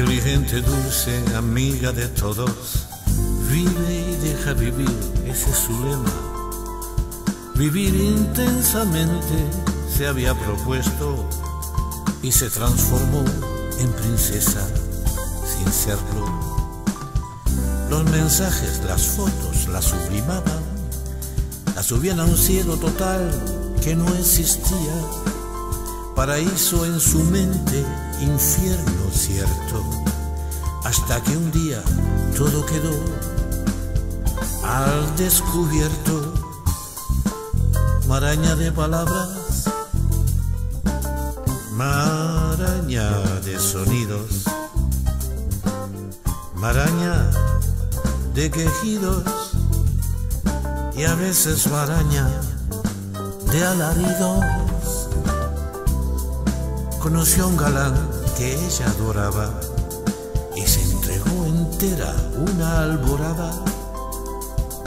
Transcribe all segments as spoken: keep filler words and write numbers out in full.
de Oriente dulce, amiga de todos. Vive y deja vivir, ese es su lema. Vivir intensamente se había propuesto y se transformó en princesa sin serlo. Los mensajes, las fotos, las sublimaban, la subían a un cielo total que no existía. Paraíso en su mente, infierno cierto, hasta que un día todo quedó al descubierto. Maraña de palabras, maraña de sonidos, maraña de quejidos y a veces maraña de alaridos. Conoció a un galán que ella adoraba y se entregó entera una alborada.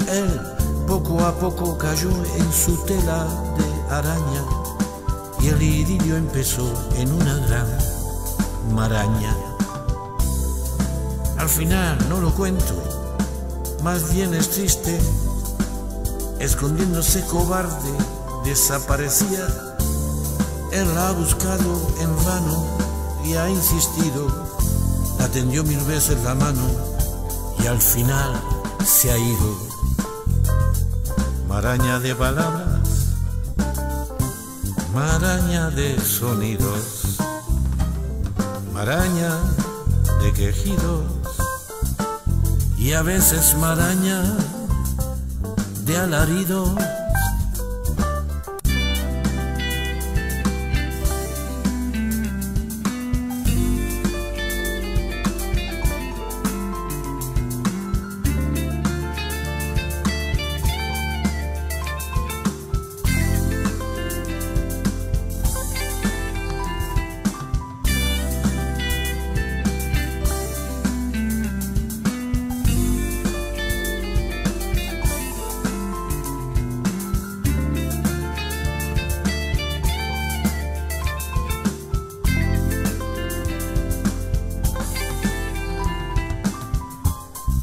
Él poco a poco cayó en su tela de araña y el idilio empezó en una gran maraña. Al final no lo cuento, más bien es triste. Escondiéndose cobarde, desaparecía. Él la ha buscado en vano y ha insistido. La tendió mil veces la mano y al final se ha ido. Maraña de palabras, maraña de sonidos, maraña de quejidos y a veces maraña de alaridos.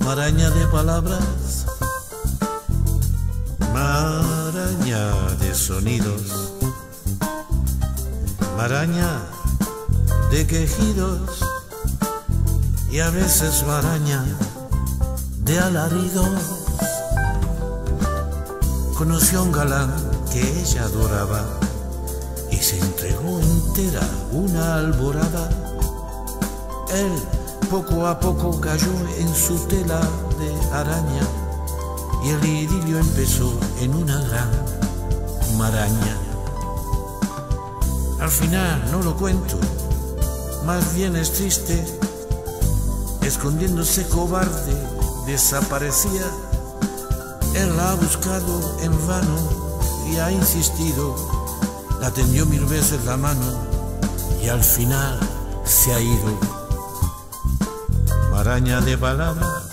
Maraña de palabras, maraña de sonidos, maraña de quejidos y a veces maraña de alaridos. Conoció a un galán que ella adoraba y se entregó entera una alborada. Él poco a poco cayó en su tela de araña y el idilio empezó en una gran maraña. Al final no lo cuento, más bien es triste. Escondiéndose cobarde, desaparecía. Él la ha buscado en vano y ha insistido. La tendió mil veces la mano y al final se ha ido. Maraña de palabras,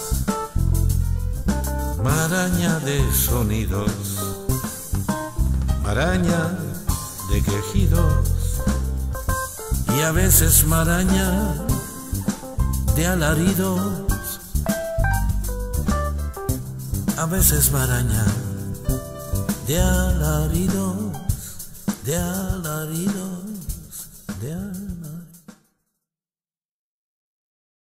maraña de sonidos, maraña de quejidos y a veces maraña de alaridos, a veces maraña de alaridos, de alaridos, de alaridos.